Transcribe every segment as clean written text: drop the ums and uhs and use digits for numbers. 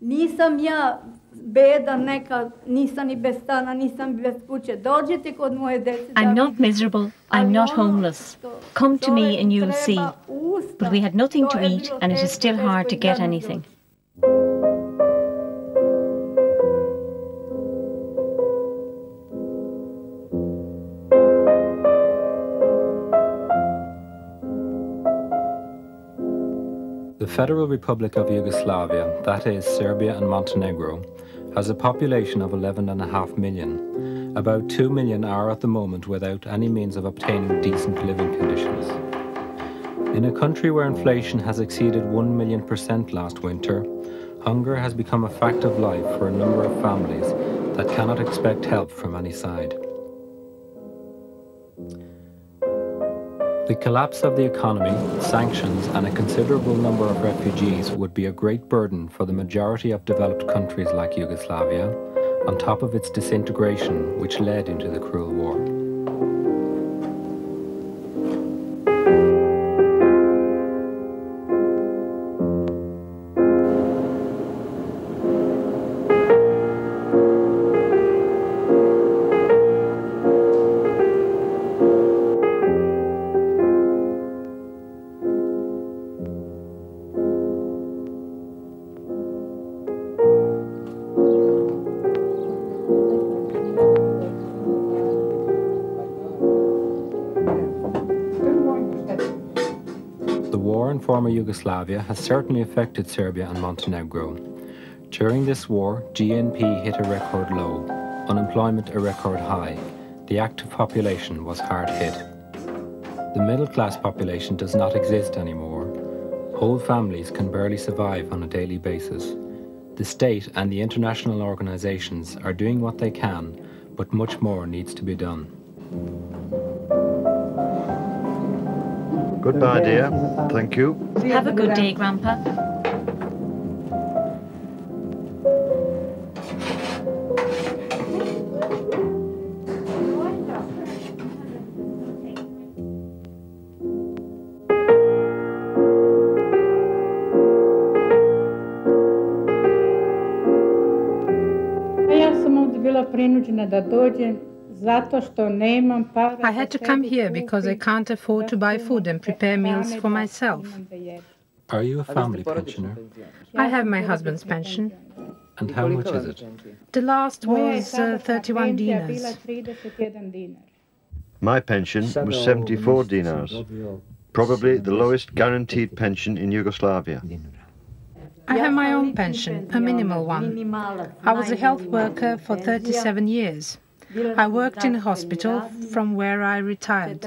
Nisam ja bedan neka, nisam ni bez stana, nisam bez kuće. Dođite kod moje dece. I'm not miserable, I'm not homeless. Come to me and you'll see. But we had nothing to eat and it is still hard to get anything. The Federal Republic of Yugoslavia, that is Serbia and Montenegro, has a population of 11.5 million. About 2 million are at the moment without any means of obtaining decent living conditions. In a country where inflation has exceeded 1,000,000% last winter, hunger has become a fact of life for a number of families that cannot expect help from any side. The collapse of the economy, sanctions, and a considerable number of refugees would be a great burden for the majority of developed countries like Yugoslavia, on top of its disintegration, which led into the cruel war. Former Yugoslavia has certainly affected Serbia and Montenegro. During this war, GNP hit a record low, unemployment a record high. The active population was hard hit. The middle-class population does not exist anymore. Whole families can barely survive on a daily basis. The state and the international organizations are doing what they can, but much more needs to be done. Goodbye, dear. Thank you. Have a good day, Grandpa. I had to come here because I can't afford to buy food and prepare meals for myself. Are you a family pensioner? I have my husband's pension. And how much is it? The last was 31 dinars. My pension was 74 dinars, probably the lowest guaranteed pension in Yugoslavia. I have my own pension, a minimal one. I was a health worker for 37 years. I worked in a hospital from where I retired. I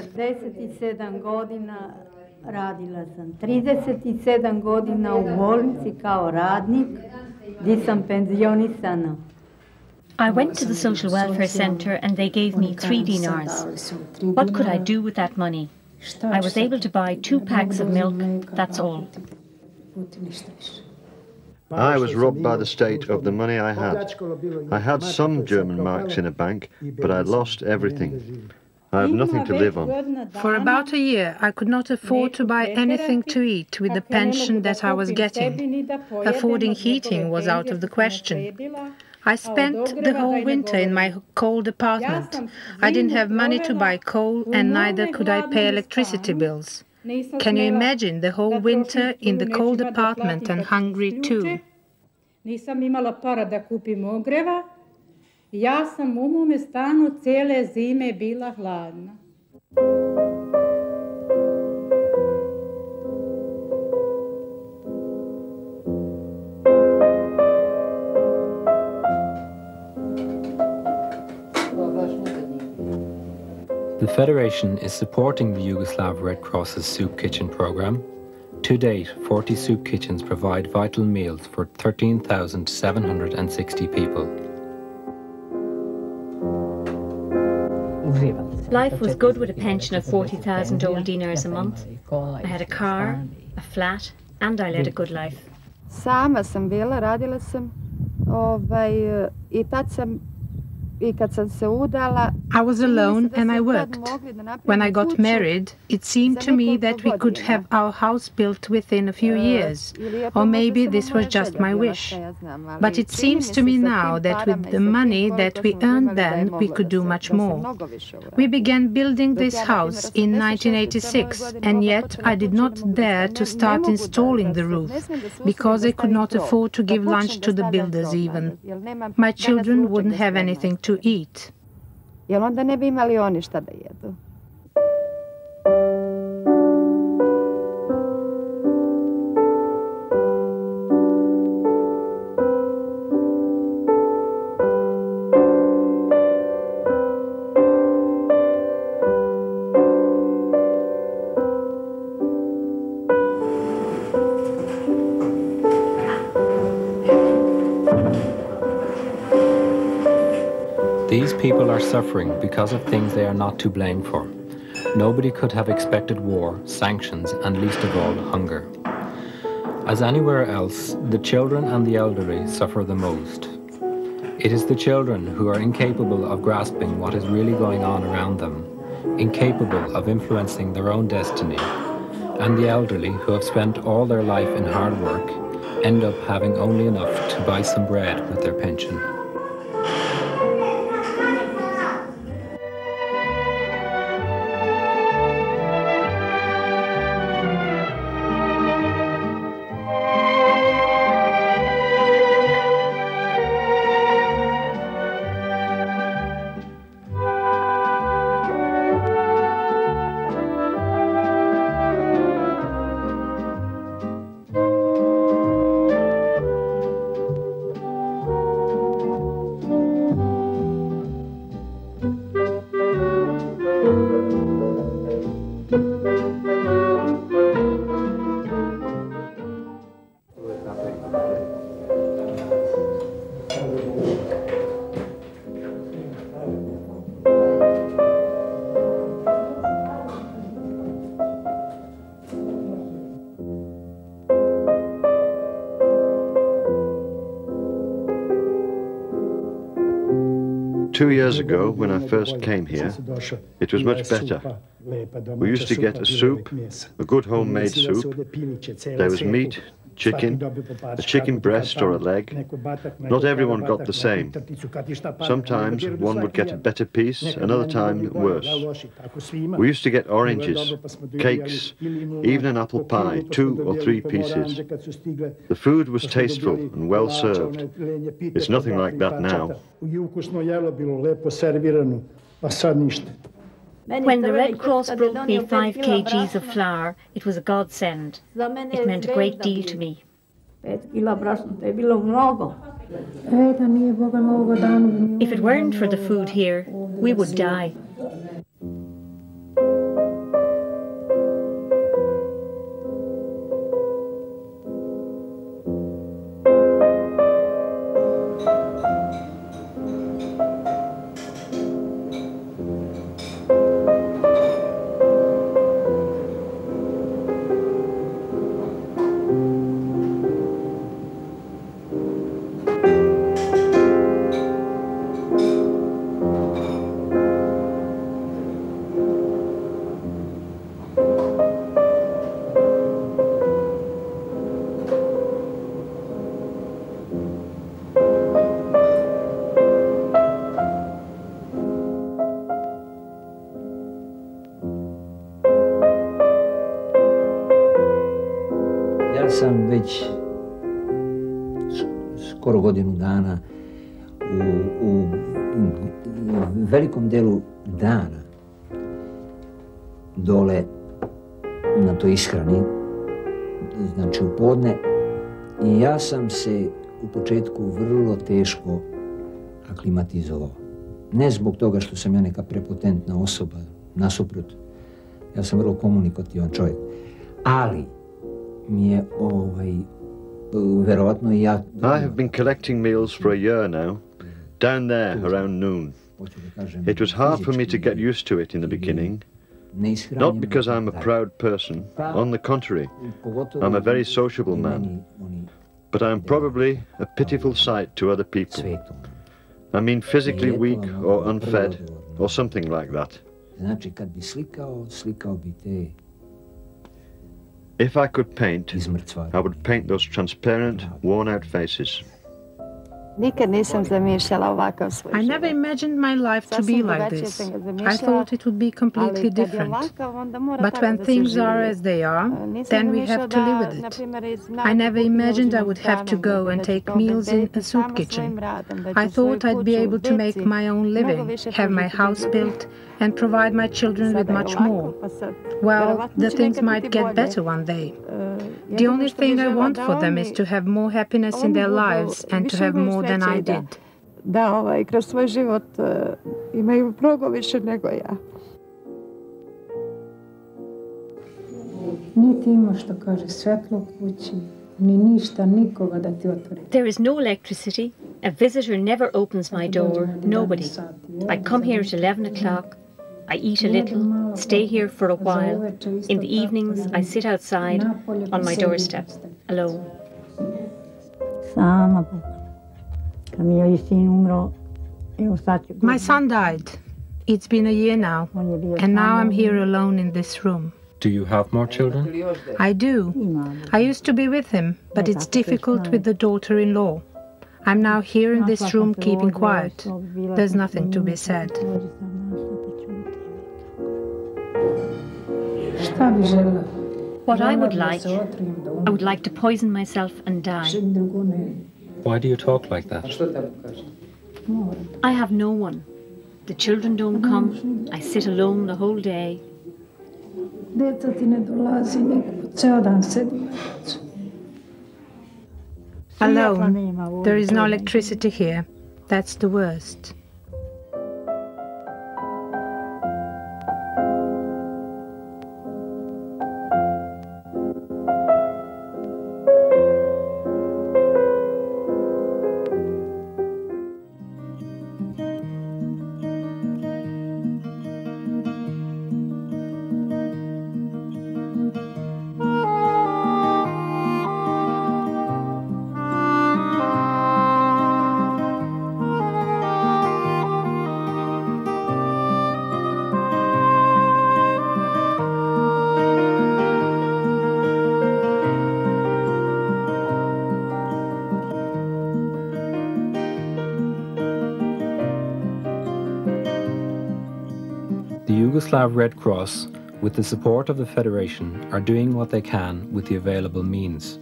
went to the social welfare center and they gave me 3 dinars. What could I do with that money? I was able to buy 2 packs of milk, that's all. I was robbed by the state of the money I had. I had some German marks in a bank, but I lost everything. I have nothing to live on. For about a year, I could not afford to buy anything to eat with the pension that I was getting. Affording heating was out of the question. I spent the whole winter in my cold apartment. I didn't have money to buy coal and neither could I pay electricity bills. Can you imagine the whole winter in the cold apartment and hungry too? The Federation is supporting the Yugoslav Red Cross's soup kitchen program. To date, 40 soup kitchens provide vital meals for 13,760 people. Life was good with a pension of 40,000 old dinars a month. I had a car, a flat, and I led a good life. Sama sam bila, radila sam, I tad sam I was alone and I worked. When I got married, it seemed to me that we could have our house built within a few years, or maybe this was just my wish. But it seems to me now that with the money that we earned then, we could do much more. We began building this house in 1986, and yet I did not dare to start installing the roof, because I could not afford to give lunch to the builders even. My children wouldn't have anything to eat. These people are suffering because of things they are not to blame for. Nobody could have expected war, sanctions, and least of all, hunger. As anywhere else, the children and the elderly suffer the most. It is the children who are incapable of grasping what is really going on around them, incapable of influencing their own destiny, and the elderly who have spent all their life in hard work end up having only enough to buy some bread with their pension.2 years ago, when I first came here, it was much better. We used to get a soup, a good homemade soup. There was meat, chicken, a chicken breast or a leg. Not everyone got the same. Sometimes one would get a better piece, another time worse. We used to get oranges, cakes, even an apple pie, 2 or 3 pieces. The food was tasteful and well served. It's nothing like that now. When the Red Cross brought me 5 kg of flour, it was a godsend. It meant a great deal to me. If it weren't for the food here, we would die. Sam već skoro godinu dana u velikom delu dana dole na toj ishrani, znači u podne, I ja sam se u početku vrlo teško aklimatizovao. Ne zbog toga što sam ja neka prepotentna osoba, nasuprot, ja sam vrlo komunikativan čovjek, ali I have been collecting meals for a year now, down there around noon. It was hard for me to get used to it in the beginning. Not because I'm a proud person, on the contrary, I'm a very sociable man. But I'm probably a pitiful sight to other people. I mean physically weak or unfed or something like that. If I could paint, I would paint those transparent, worn-out faces. I never imagined my life to be like this. I thought it would be completely different. But when things are as they are, then we have to live with it. I never imagined I would have to go and take meals in a soup kitchen. I thought I'd be able to make my own living, have my house built, and provide my children with much more. Well, the things might get better one day. The only thing I want for them is to have more happiness in their lives and to have more than I did. There is no electricity. A visitor never opens my door. Nobody. I come here at 11 o'clock. I eat a little, stay here for a while. In the evenings, I sit outside on my doorstep, alone. My son died. It's been a year now, and now I'm here alone in this room. Do you have more children? I do. I used to be with him, but it's difficult with the daughter-in-law. I'm now here in this room keeping quiet. There's nothing to be said. What I would like to poison myself and die. Why do you talk like that? I have no one. The children don't come. I sit alone the whole day. Alone. There is no electricity here. That's the worst. The Yugoslav Red Cross, with the support of the Federation, are doing what they can with the available means.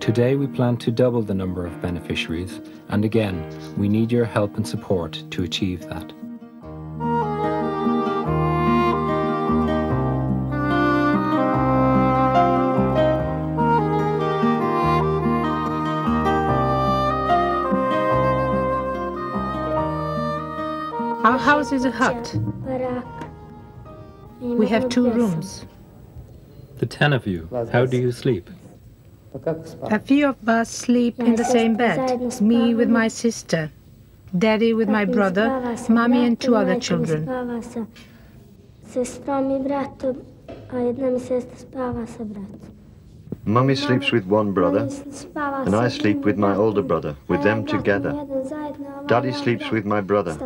Today we plan to double the number of beneficiaries, and again, we need your help and support to achieve that. Our house is a hut. We have 2 rooms. The 10 of you, how do you sleep? A few of us sleep in the same bed. Me with my sister, Daddy with my brother, Mommy and 2 other children. Mommy sleeps with 1 brother, and I sleep with my older brother, with them together. Daddy sleeps with my brother.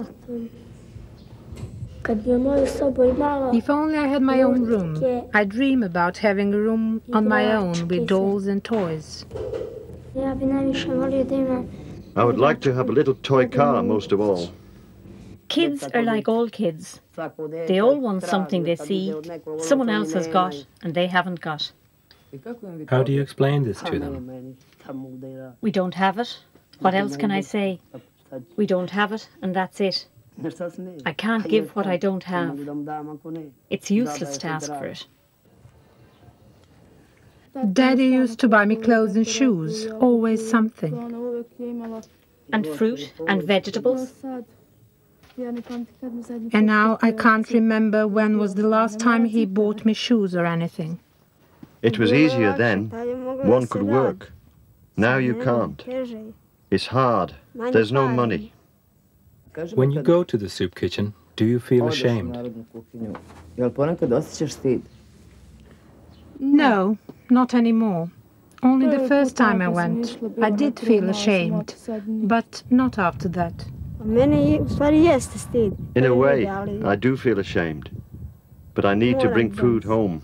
If only I had my own room. I dream about having a room on my own with dolls and toys. I would like to have a little toy car, most of all. Kids are like all kids. They all want something they see, someone else has got, and they haven't got. How do you explain this to them? We don't have it. What else can I say? We don't have it, and that's it. I can't give what I don't have. It's useless to ask for it. Daddy used to buy me clothes and shoes, always something. And fruit and vegetables. And now I can't remember when was the last time he bought me shoes or anything. It was easier then. One could work. Now you can't. It's hard. There's no money. When you go to the soup kitchen, do you feel ashamed? No, not anymore. Only the first time I went, I did feel ashamed, but not after that. In a way, I do feel ashamed, but I need to bring food home.